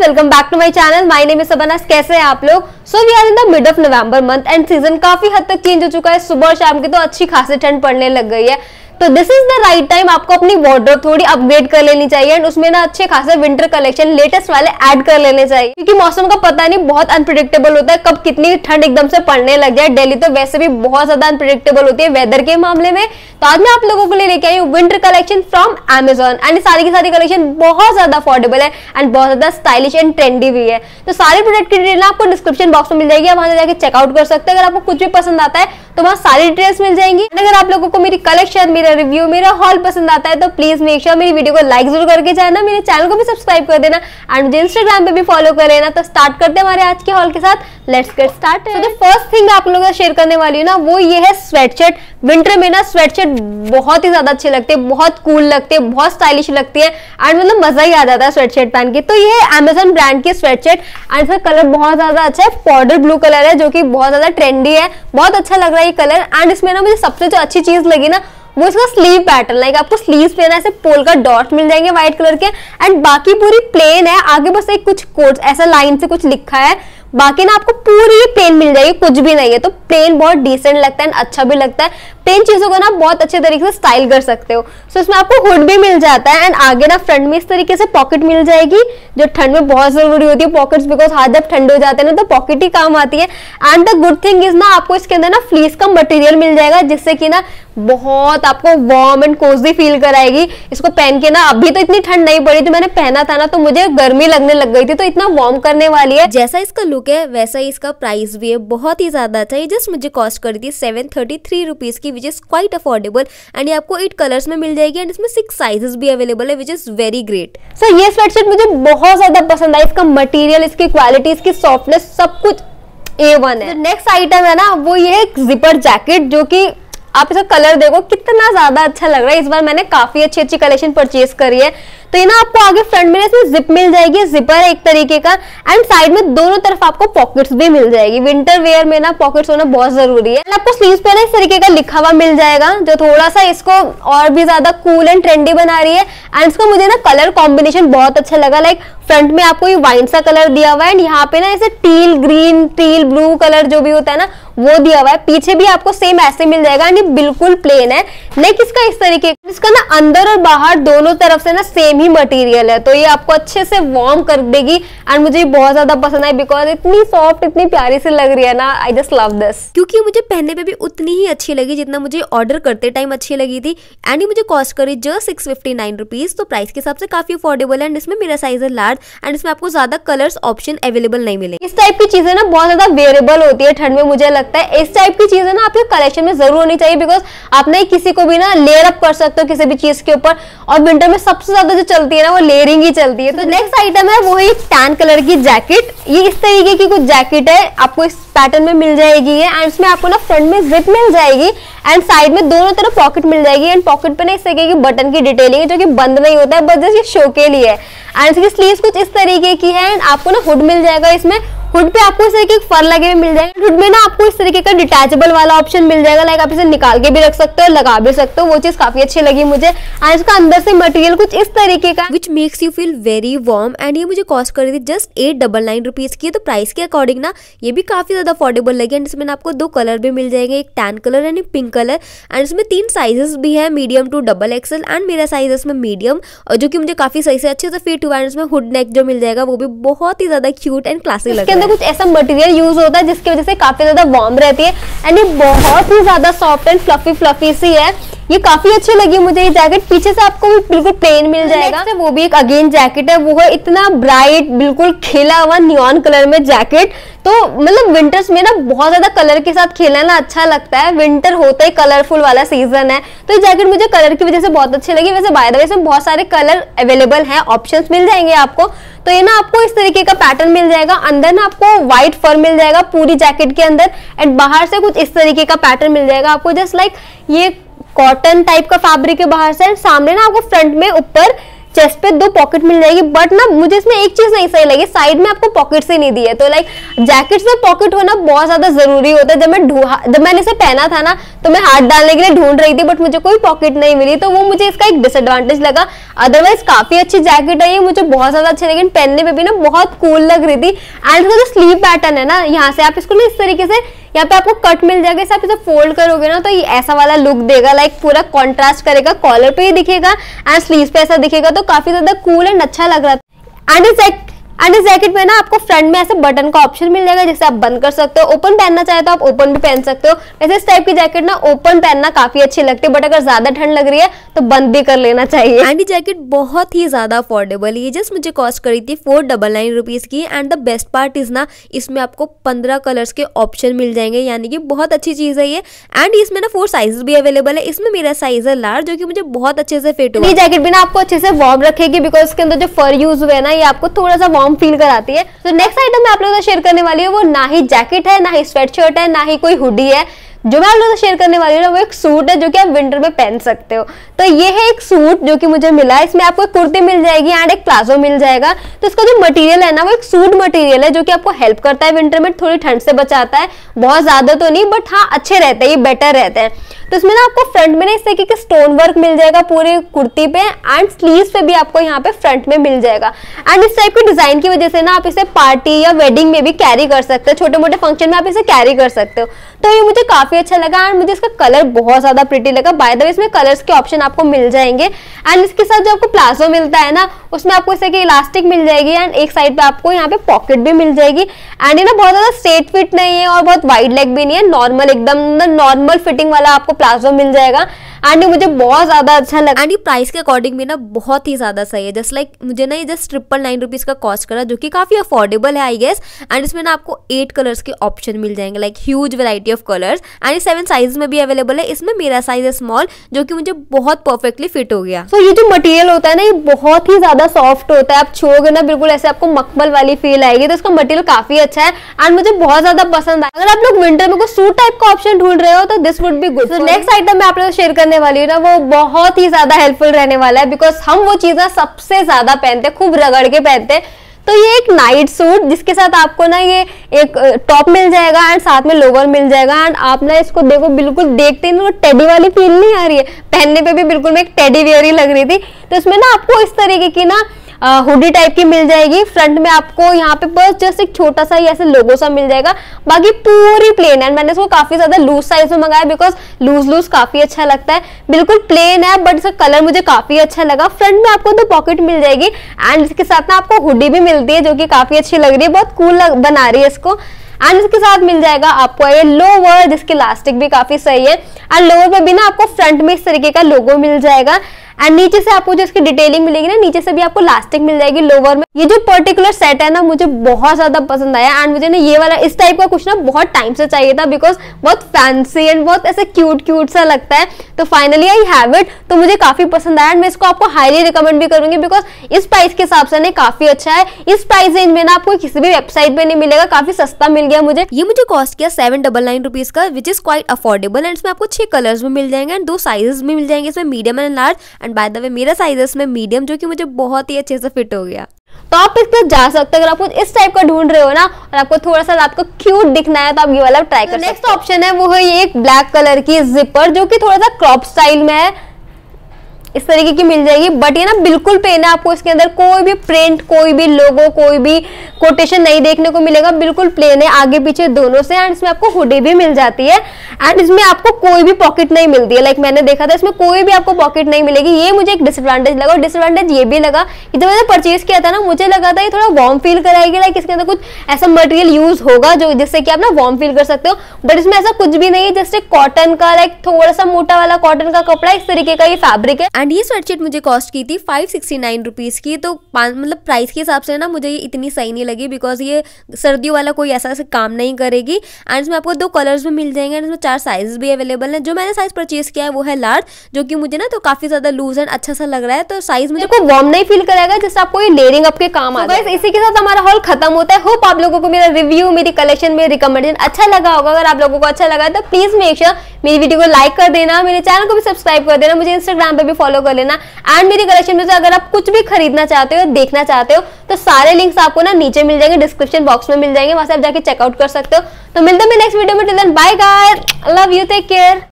Welcome back to my channel. My name is Saba Naaz. कैसे हैं आप लोग? So we are in the mid of November month and season काफी हद तक चेंज हो चुका है। सुबह और शाम की तो अच्छी खासी ठंड पड़ने लग गई है, तो this is the right time आपको अपनी वॉर्डरोब थोड़ी अपग्रेड कर लेनी चाहिए एंड उसमें ना अच्छे खासे विंटर कलेक्शन लेटेस्ट वाले ऐड कर लेने चाहिए, क्योंकि मौसम का पता नहीं, बहुत अनप्रेडिक्टेबल होता है, कब कितनी ठंड एकदम से पड़ने लग जाए। दिल्ली तो वैसे भी बहुत ज्यादा अनप्रेडिक्टेबल होती है वेदर के मामले में। तो आज मैं आप लोगों के लिए लेके आई हूँ winter collection from Amazon and सारी की सारी कलेक्शन बहुत ज्यादा अफोर्डेबल है एंड बहुत ज्यादा स्टाइलिश एंड ट्रेंडी भी है। तो सारे प्रोडक्ट की डिटेल आपको डिस्क्रिप्शन बॉक्स में मिल जाएगी, आप वहां जाकर चेकआउट कर सकते हैं। अगर आपको कुछ भी पसंद आता है तो वहाँ सारी डिटेल्स मिल जाएंगी। अगर आप लोगों को मेरी कलेक्शन, मेरा रिव्यू, मेरा हॉल पसंद आता है तो प्लीज मेक श्योर मेरी वीडियो को लाइक जरूर करके जाना, मेरे चैनल को भी सब्सक्राइब कर देना एंड मुझे इंस्टाग्राम पे भी फॉलो कर लेना। तो स्टार्ट करते हैं हमारे आज के हॉल के साथ। Let's get start. तो फर्स्ट थिंग आप लोगों से शेयर करने वाली हूँ ना, वो ये है स्वेटशर्ट। विंटर में ना स्वेटशर्ट बहुत ही ज्यादा अच्छे लगते हैं, बहुत कूल लगते हैं, बहुत स्टाइलिश लगती है एंड मतलब मजा ही आ जाता है स्वेटशर्ट पहन के। तो ये अमेजन ब्रांड की स्वेटशर्ट एंड इसका कलर बहुत ज्यादा अच्छा है, पाउडर ब्लू कलर है जो कि बहुत ज्यादा ट्रेंडी है, बहुत अच्छा लग रहा है ये कलर। एंड इसमें ना मुझे सबसे जो अच्छी चीज लगी ना वो इसका स्लीव पैटर्न। लाइक आपको स्लीव्स पे ना ऐसे पोल का डॉट मिल जाएंगे व्हाइट कलर के एंड बाकी पूरी प्लेन है। आगे बस एक कुछ कोट्स ऐसा लाइन से कुछ लिखा है, बाकी ना आपको पूरी प्लेन मिल जाएगी, कुछ भी नहीं है। तो प्लेन बहुत डिसेंट लगता है, अच्छा भी लगता है। प्लेन चीजों को ना बहुत अच्छे तरीके से स्टाइल कर सकते हो। सो इसमें आपको हुड भी मिल जाता है एंड आगे ना फ्रंट में इस तरीके से पॉकेट मिल जाएगी, जो ठंड में बहुत जरूरी होती है पॉकेट्स, बिकॉज हाथ जब ठंड हो जाते हैं ना तो पॉकेट ही काम आती है। And the good thing is ना आपको इसके अंदर ना फ्लीस का मटेरियल मिल जाएगा, जिससे कि ना बहुत आपको वार्म एंड कोजी फील कराएगी। इसको पहन के ना, अभी तो इतनी ठंड नहीं पड़ी, तो मैंने पहना था ना तो मुझे गर्मी लगने लग गई थी, तो इतना वार्म करने वाली है। जैसा इसका लुक है वैसा ही इसका प्राइस भी है, बहुत ही ज्यादा अच्छा। ये जस्ट मुझे कॉस्ट करी थी 733 रुपीज की, which is quite affordable and ये आपको 8 कलर्स में मिल जाएगी एंड इसमें 6 साइजेस भी अवेलेबल है, which is very great. So ये स्वेटशर्ट मुझे बहुत ज्यादा पसंद आई, इसका मटेरियल, इसकी क्वालिटी, इसकी सॉफ्टनेस, सब कुछ A1 है। नेक्स्ट आइटम है ना वो ये जिपर जैकेट, जो की आप इसका कलर देखो कितना ज्यादा अच्छा लग रहा है। इस बार मैंने काफी अच्छी अच्छी कलेक्शन परचेज करी है। तो ये ना आपको आगे फ्रंट में इसमें जिप मिल जाएगी, जिपर एक तरीके का, एंड साइड में दोनों तरफ आपको पॉकेट्स भी मिल जाएगी। विंटर वेयर में ना पॉकेट्स होना बहुत जरूरी है। आपको स्लीव्स पे ना इस तरीके का लिखा हुआ मिल जाएगा, जो थोड़ा सा इसको और भी ज्यादा कूल एंड ट्रेंडी बना रही है। एंड इसका मुझे ना कलर कॉम्बिनेशन बहुत अच्छा लगा। लाइक फ्रंट में आपको ये वाइन सा कलर दिया हुआ है एंड यहाँ पे ना ऐसे teal green, teal blue colour जो भी होता है ना वो दिया हुआ है। पीछे भी आपको सेम ऐसे मिल जाएगा एंड ये बिल्कुल प्लेन है। नेक इसका इस तरीके, इसका ना अंदर और बाहर दोनों तरफ से ना सेम ही मटेरियल है, तो ये आपको अच्छे से वार्म कर देगी एंड मुझे बहुत ज्यादा पसंद आई, बिकॉज इतनी सॉफ्ट, इतनी प्यारी से लग रही है ना। आई जस्ट लव दिस, क्योंकि मुझे पहनने पे भी उतनी ही अच्छी लगी जितना मुझे ऑर्डर करते टाइम अच्छी लगी थी। एंड ये मुझे कॉस्ट करी जस्ट 659 रुपीज, तो प्राइस के हिसाब से काफी अफोर्डेबल है एंड इसमें मेरा साइज है लार्ज एंड इसमें आपको ज्यादा कलर्स ऑप्शन अवेलेबल नहीं मिलेंगे। इस टाइप की चीजें ना बहुत ज्यादा वेरिएबल होती है ठंड में, मुझे लगता है इस टाइप की चीजें ना आपके कलेक्शन में जरूर होनी चाहिए, बिकॉज आप ना किसी को भी ना लेयर अप कर सकते हो किसी भी चीज के ऊपर, और विंटर में सबसे ज्यादा चलती है ना वो लेयरिंग ही चलती है। तो नेक्स्ट आइटम है वो है टैन कलर की जैकेट। ये इस तरीके की कुछ जैकेट है, आपको इस पैटर्न में मिल जाएगी एंड इसमें आपको ना फ्रंट में जिप मिल जाएगी एंड साइड में दोनों तरफ पॉकेट मिल जाएगी एंड पॉकेट पे ना इस तरीके की बटन की डिटेलिंग है, जो कि बंद नहीं होता है, बस जस्ट ये शो के लिए है। एंड इसकी स्लीव्स कुछ इस तरीके की है एंड आपको ना हुड मिल जाएगा, इसमें हुड पे आपको इस तरीके के फर लगे हुए मिल जाएंगे। हुड में ना आपको इस तरीके का डिटैचेबल वाला ऑप्शन मिल जाएगा, लाइक आप इसे निकाल के भी रख सकते हो, लगा भी सकते हो, वो चीज काफी अच्छी लगी मुझे। एंड इसका अंदर से मटेरियल कुछ इस तरीके का, which makes you feel very warm and ये मुझे कॉस्ट करी थी जस्ट 899 रुपीज की, तो प्राइस के अकॉर्डिंग ना ये भी काफी ज्यादा अफोर्डेबल लगी। एंड इसमें आपको 2 कलर भी मिल जाएंगे, एक टैन कलर एंड एक पिंक कलर एंड इसमें 3 साइजेस भी है, medium to double XL and मेरा साइज इसमें मीडियम, और जो कि मुझे काफी सही से अच्छे से फिट हुआ। एंड इसमें हुड नेक जो मिल जाएगा वो भी बहुत ही ज्यादा क्यूट एंड क्लासिक लगता है। कुछ ऐसा मटेरियल यूज होता है जिसकी वजह से काफी ज्यादा वार्म रहती है एंड ये बहुत ही ज्यादा सॉफ्ट एंड फ्लफी फ्लफी सी है, ये काफी अच्छी लगी मुझे ये जैकेट। पीछे से आपको भी बिल्कुल प्लेन मिल जाएगा। वो भी एक अगेन जैकेट है, वो है इतना ब्राइट, बिल्कुल खिला हुआ नियॉन कलर में जैकेट। तो मतलब विंटर्स में ना बहुत ज्यादा कलर के साथ खेलना ना अच्छा लगता है, विंटर होता ही कलरफुल वाला सीजन है, तो ये जैकेट मुझे कलर की वजह से बहुत अच्छी लगी। वैसे बाय द वे इसमें बहुत सारे कलर अवेलेबल है, ऑप्शन मिल जाएंगे आपको। तो ये ना आपको इस तरीके का पैटर्न मिल जाएगा, अंदर ना आपको व्हाइट फर मिल जाएगा पूरी जैकेट के अंदर एंड बाहर से कुछ इस तरीके का पैटर्न मिल जाएगा आपको, जस्ट लाइक ये कॉटन टाइप का फैब्रिक है बाहर से, सामने ना आपको फ्रंट में ऊपर चेस्ट पे दो पॉकेट मिल जाएगी, बट ना मुझे इसमें एक चीज नहीं सही लगी, साइड में आपको पॉकेट से नहीं दी है। तो लाइक जैकेट से पॉकेट होना बहुत ज्यादा जरूरी होता है। जब मैंने इसे पहना था ना तो मैं हाथ डालने के लिए ढूंढ रही थी, बट मुझे कोई पॉकेट नहीं मिली, तो वो मुझे इसका एक डिसएडवांटेज लगा। अदरवाइज काफी अच्छी जैकेट है ये, मुझे बहुत ज्यादा अच्छी, लेकिन पहनने में भी ना बहुत कूल लग रही थी। एंड इसका जो स्लीव पैटर्न है ना, यहाँ से आप इसको ना इस तरीके से यहाँ पे आपको कट मिल जाएगा, इसे आप इसे फोल्ड करोगे ना तो ये ऐसा वाला लुक देगा, लाइक पूरा कॉन्ट्रास्ट करेगा, कॉलर पे ही दिखेगा एंड स्लीव पे ऐसा दिखेगा, तो काफी ज्यादा कूल एंड अच्छा लग रहा था। एंड इस जैकेट में ना आपको फ्रंट में ऐसे बटन का ऑप्शन मिल जाएगा जिसे आप बंद कर सकते हो, ओपन पहनना चाहे तो आप ओपन भी पहन सकते हो। वैसे इस टाइप की जैकेट ना ओपन पहनना काफी अच्छी लगती है, बट अगर ज्यादा ठंड लग रही है तो बंद भी कर लेना चाहिए। एंड ये जैकेट बहुत ही ज्यादा अफोर्डेबल है, ये जस्ट मुझे कॉस्ट करी थी 499 रुपीज की। And the best part is ना इसमें आपको 15 कलर्स के ऑप्शन मिल जाएंगे, यानी कि बहुत अच्छी चीज है ये। एंड इसमें ना 4 साइजेस भी अवेलेबल है, इसमें मेरा साइज है लार्ज, जो कि मुझे बहुत अच्छे से फिट हुआ। ये जैकेट भी ना आपको अच्छे से वार्म रखेगी, बिकॉज इसके अंदर जो फर यूज हुए ना ये आपको थोड़ा सा फील कराती है। तो नेक्स्ट आइटम मैं आप लोगों से शेयर करने वाली हूँ, वो ना ही जैकेट है, ना ही स्वेटशर्ट है, ना ही कोई हुडी है। जो मैं आप लोगों से शेयर करने वाली हूँ वो एक सूट है जो कि आप विंटर में पहन सकते हो। तो ये है एक सूट जो कि मुझे मिला, इसमें आपको एक कुर्ती मिल जाएगी एंड एक प्लाजो मिल जाएगा। तो इसका जो मटेरियल है ना वो एक सूट मटेरियल है जो कि आपको हेल्प करता है विंटर में, थोड़ी ठंड से बचाता है, बहुत ज्यादा तो नहीं बट हाँ अच्छे रहते हैं, ये बेटर रहते हैं। तो इसमें ना आपको फ्रंट में ना इस तरीके के स्टोन वर्क मिल जाएगा पूरे कुर्ती पे, एंड स्लीव्स पे भी आपको यहाँ पे फ्रंट में मिल जाएगा। एंड इस टाइप के डिजाइन की वजह से ना आप इसे पार्टी या वेडिंग में भी कैरी कर सकते हो, छोटे मोटे फंक्शन में आप इसे कैरी कर सकते हो। तो ये मुझे काफी अच्छा लगा एंड मुझे इसका कलर बहुत ज्यादा प्रिटी लगा। बाय द वे इसमें कलर्स के ऑप्शन आपको मिल जाएंगे। एंड इसके साथ जो आपको प्लाजो मिलता है ना उसमें आपको इस तरह की इलास्टिक मिल जाएगी एंड एक साइड पे आपको यहाँ पे पॉकेट भी मिल जाएगी। एंड ये ना बहुत ज्यादा स्ट्रेट फिट नहीं है और बहुत वाइड लेग भी नहीं है, नॉर्मल एकदम नॉर्मल फिटिंग वाला आपको प्लाजो मिल जाएगा। एंड मुझे बहुत ज्यादा अच्छा लगा एंड प्राइस के अकॉर्डिंग भी ना बहुत ही ज्यादा सही है। जस्ट लाइक मुझे ना ये जस्ट 999 रुपीज का कॉस्ट करा, जो कि काफी अफोर्डेबल है आई गेस। एंड इसमें ना आपको 8 कलर्स के ऑप्शन मिल जाएंगे, like huge variety of colours. And 7 size में भी अवेलेबल है, इसमें मेरा साइज है स्मॉल, जो कि मुझे बहुत परफेक्टली फिट हो गया। तो ये जो मटेरियल होता है ना ये बहुत ही ज्यादा सॉफ्ट होता है, आप छूओगे ना बिल्कुल ऐसे आपको मखमल वाली फील आएगी। तो इसका मटेरियल काफी अच्छा है एंड मुझे बहुत ज्यादा पसंद आया। अगर आप लोग विंटर में कोई सूट टाइप का ऑप्शन ढूंढ रहे हो तो this would be good. Next item मैं आप लोग शेयर करने वाली हूँ ना वो बहुत ही ज्यादा हेल्पफुल रहने वाला है, बिकॉज हम वो चीजें सबसे ज्यादा पहनते हैं, खूब रगड़ के पहनते हैं। तो ये एक नाइट सूट जिसके साथ आपको ना ये एक टॉप मिल जाएगा एंड साथ में लोवर मिल जाएगा। एंड आप ना इसको देखो बिल्कुल देखते ही ना टेडी वाली फील नहीं आ रही है, पहनने पे भी बिल्कुल मैं एक टेडी वेयर ही लग रही थी। तो इसमें ना आपको इस तरीके की ना हुडी टाइप की मिल जाएगी, फ्रंट में आपको यहाँ पे बस जस्ट एक छोटा सा ऐसे लोगो सा मिल जाएगा, बाकी पूरी प्लेन है। एंड मैंने इसको काफी ज्यादा लूज साइज में मंगाया बिकॉज लूज काफी अच्छा लगता है, बिल्कुल प्लेन है बट इसका कलर मुझे काफी अच्छा लगा। फ्रंट में आपको 2 पॉकेट मिल जाएगी एंड इसके साथ ना आपको हुडी भी मिलती है जो कि काफी अच्छी लग रही है, बहुत कूल बना रही है इसको। एंड इसके साथ मिल जाएगा आपको ये लोवर जिसकी इलास्टिक भी काफी सही है, एंड लोवर पे भी ना आपको फ्रंट में इस तरीके का लोगो मिल जाएगा एंड नीचे से आपको जो इसकी डिटेलिंग मिलेगी ना नीचे से भी आपको इलास्टिक मिल जाएगी लोवर में। ये जो पर्टिकुलर सेट है ना मुझे बहुत ज्यादा पसंद आया एंड मुझे ना ये वाला इस टाइप का कुछ ना बहुत टाइम से चाहिए था, बिकॉज बहुत फैंसी एंड बहुत ऐसे क्यूट सा लगता है। तो फाइनली आई हैव इट, तो मुझे काफी पसंद आया एंड मैं इसको आपको हाईली रिकमेंड भी करूंगी, बिकॉज इस प्राइस के हिसाब से ना काफी अच्छा है। इस प्राइस रेंज में ना आपको किसी भी वेबसाइट पे नहीं मिलेगा, काफी सस्ता मिल गया मुझे। ये मुझे कॉस्ट किया 799 रुपीज का, which is quite affordable. And इसमें आपको 6 कलर्स में मिल जाएंगे एंड 2 साइजेस में मिल जाएंगे, इसमें medium and large. And by the way मेरा साइज इसमें मीडियम, जो कि मुझे बहुत ही अच्छे से फिट हो गया। तो आप इस पर जा सकते हो, अगर आपको इस टाइप का ढूंढ रहे हो ना और आपको थोड़ा सा आपको क्यूट दिखना है तो आप ये वाला ट्राई कर सकते हो। नेक्स्ट ऑप्शन है वो है ये एक ब्लैक कलर की जिपर जो कि थोड़ा सा क्रॉप स्टाइल में है, इस तरीके की मिल जाएगी। बट ये ना बिल्कुल प्लेन है, आपको इसके अंदर कोई भी प्रिंट, कोई भी लोगो, कोई भी कोटेशन नहीं देखने को मिलेगा, बिल्कुल प्लेन है आगे पीछे दोनों से। एंड इसमें आपको हुडी भी मिल जाती है एंड इसमें आपको कोई भी पॉकेट नहीं मिलती है, लाइक मैंने देखा था इसमें कोई भी आपको पॉकेट नहीं मिलेगी। ये मुझे एक डिसएडवांटेज लगा, और डिसएडवांटेज ये भी लगा कि जब मैंने परचेज किया था ना मुझे लगा था ये थोड़ा वार्म फील कराएगी, लाइक इसके अंदर कुछ ऐसा मटेरियल यूज होगा जो जिससे कि आप ना वार्म फील कर सकते हो, बट इसमें ऐसा कुछ भी नहीं है। जस्ट एक कॉटन का, लाइक थोड़ा सा मोटा वाला कॉटन का कपड़ा, इस तरीके का ये फैब्रिक है। एंड ये स्वेटशीट मुझे कॉस्ट की थी 569 रुपीज की। तो मतलब प्राइस के हिसाब से ना मुझे ये इतनी सही नहीं लगी, बिकॉज ये सर्दियों वाला कोई ऐसा काम नहीं करेगी। एंड इसमें आपको 2 कलर्स भी मिल जाएंगे एंड इसमें 4 साइज भी अवेलेबल है। जो मैंने साइज परचेज किया है वो है लार्ज, जो कि मुझे ना तो काफी ज्यादा लूज एंड अच्छा सा लग रहा है, तो साइज मुझे कोई वार्म नहीं फील कराएगा, जैसे आपको ये लेयरिंग अप के काम आ जाए। इसी के साथ हमारा हॉल खत्म होता है। होप आप लोगों को मेरा रिव्यू, मेरी कलेक्शन, मेरी रिकमेंडेशन अच्छा लगा होगा। अगर आप लोगों को अच्छा लगा तो प्लीज मेक श्योर मेरी वीडियो को लाइक कर देना, मेरे चैनल को भी सब्सक्राइब कर देना, मुझे इंस्टाग्राम पर भी फॉलो कर लेना। एंड मेरी कलेक्शन में से अगर आप कुछ भी खरीदना चाहते हो, देखना चाहते हो, तो सारे लिंक्स आपको ना नीचे मिल जाएंगे, डिस्क्रिप्शन बॉक्स में मिल जाएंगे, वहां से आप जाके चेकआउट कर सकते हो। तो मिलते हैं नेक्स्ट वीडियो में, till then bye guys, love you, take care.